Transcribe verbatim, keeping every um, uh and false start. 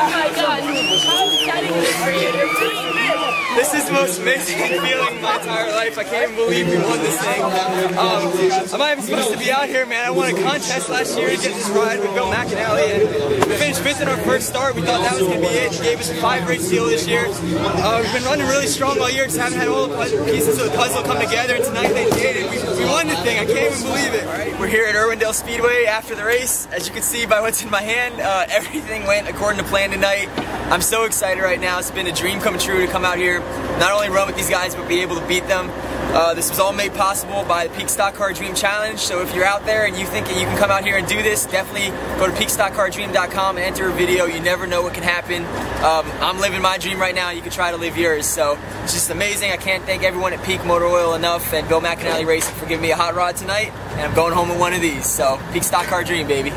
Oh my god, how exciting are you? You're doing this! This is the most amazing feeling of my entire life. I can't even believe we won this thing. Um, I'm not even supposed to be out here, man. I won a contest last year to get this ride with Bill McAnally, and we finished fifth in our first start. We thought that was going to be it. He gave us a five race deal this year. Uh, we've been running really strong all year, just haven't had all the pieces of the puzzle come together, and tonight they did, and we, we won the thing. I can't even believe it. All right, we're here at Irwindale Speedway after the race. As you can see by what's in my hand, uh, everything went according to plan tonight. I'm so excited right now. It's been a dream come true to come out here, not only run with these guys, but be able to beat them. Uh, this was all made possible by the Peak Stock Car Dream Challenge, so if you're out there and you think that you can come out here and do this, definitely go to peak stock car dream dot com and enter a video. You never know what can happen. Um, I'm living my dream right now. You can try to live yours, so it's just amazing. I can't thank everyone at Peak Motor Oil enough, and Bill McAnally Racing for giving me a hot rod tonight, and I'm going home with one of these, so Peak Stock Car Dream, baby.